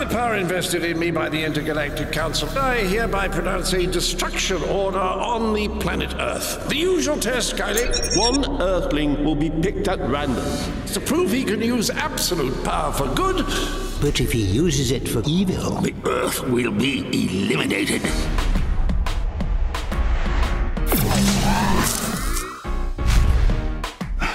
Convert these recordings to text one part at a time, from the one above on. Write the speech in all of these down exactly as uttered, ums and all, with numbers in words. the power invested in me by the Intergalactic Council, I hereby pronounce a destruction order on the planet Earth. The usual test, Kylie. One Earthling will be picked at random to prove he can use absolute power for good. But if he uses it for evil, the Earth will be eliminated.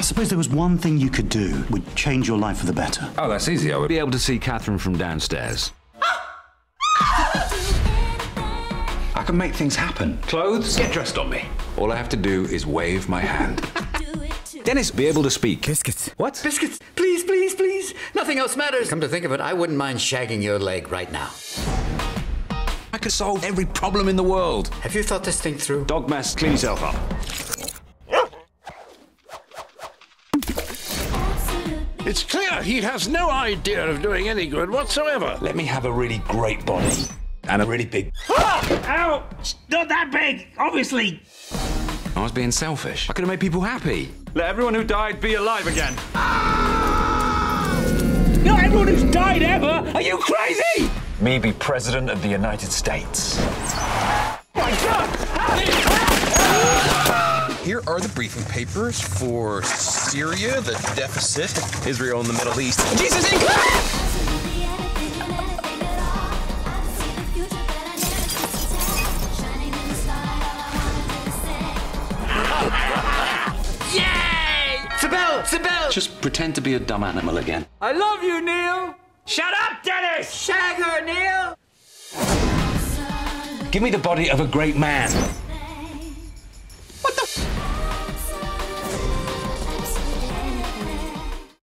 Suppose there was one thing you could do would change your life for the better. Oh, that's easy. I would be able to see Catherine from downstairs. I can make things happen. Clothes, get dressed on me. All I have to do is wave my hand. Dennis, be able to speak. Biscuits. What? Biscuits. Please, please, please. Nothing else matters. Come to think of it, I wouldn't mind shagging your leg right now. I could solve every problem in the world. Have you thought this thing through? Dog mask, clean yourself up. It's clear he has no idea of doing any good whatsoever. Let me have a really great body. And a really big... Ah! Ow! It's not that big, obviously. I was being selfish. I could have made people happy. Let everyone who died be alive again. Ah! Not everyone who's died ever! Are you crazy? Me be president of the United States. Oh my God! How did it... Here are the briefing papers for Syria, the deficit, Israel and the Middle East. Jesus, England! Yay! Sibyl! Sibyl! Just pretend to be a dumb animal again. I love you, Neil! Shut up, Dennis! Shag her, Neil! Give me the body of a great man.